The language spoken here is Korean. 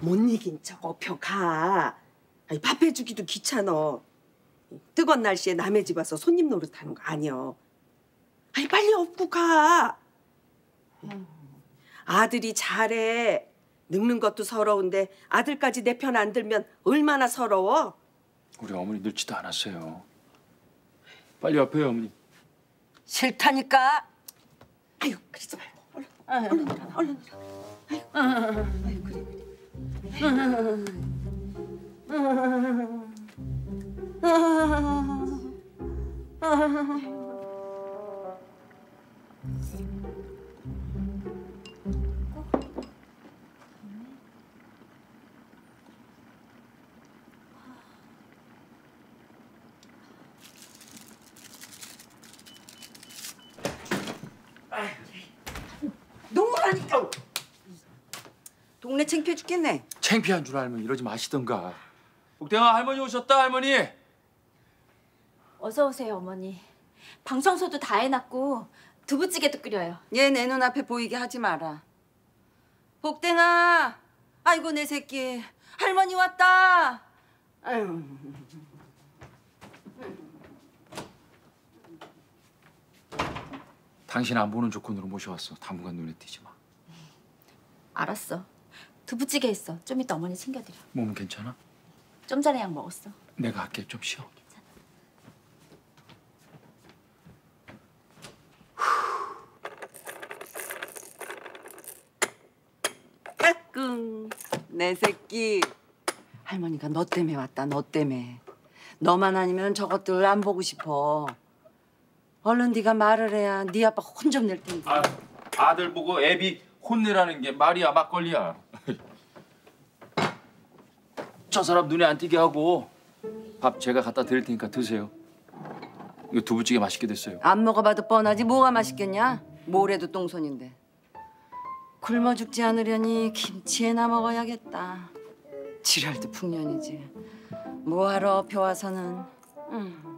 못 이긴 척 업혀가. 밥 해주기도 귀찮어. 뜨거운 날씨에 남의 집 와서 손님 노릇하는 거 아니여. 아니 빨리 업고 가. 아들이 잘해. 늙는 것도 서러운데 아들까지 내 편 안 들면 얼마나 서러워? 우리 어머니 늙지도 않았어요. 빨리 업혀요 어머니. 싫다니까. 아유 그러지 말고 얼른 얼른 일어나 얼른 일어나. 아유 아유 그래 그래. 농구라니까. 동네 창피해 죽겠네. 창피한 줄 알면 이러지 마시던가. 복댕아 할머니 오셨다 할머니. 어서 오세요 어머니. 방청소도 다 해놨고 두부찌개도 끓여요. 얘 내 눈앞에 보이게 하지 마라. 복댕아. 아이고 내 새끼. 할머니 왔다. 아유. 당신 안 보는 조건으로 모셔왔어. 당분간 눈에 띄지 마. 알았어. 두부찌개 했어. 좀 이따 어머니 챙겨드려. 몸은 괜찮아? 좀 전에 약 먹었어. 내가 할게. 좀 쉬어. 괜찮아. 까꿍. 내 새끼. 할머니가 너 때문에 왔다. 너 때문에. 너만 아니면 저것들 안 보고 싶어. 얼른 네가 말을 해야 네 아빠 혼 좀 낼 텐데. 아, 아들 보고 애비 혼내라는 게 말이야 막걸리야. 저 사람 눈에 안 띄게 하고 밥 제가 갖다 드릴 테니까 드세요. 이거 두부찌개 맛있게 됐어요. 안 먹어봐도 뻔하지 뭐가 맛있겠냐? 모래도 똥손인데. 굶어 죽지 않으려니 김치에나 먹어야겠다. 지랄도 풍년이지. 뭐하러 업혀와서는.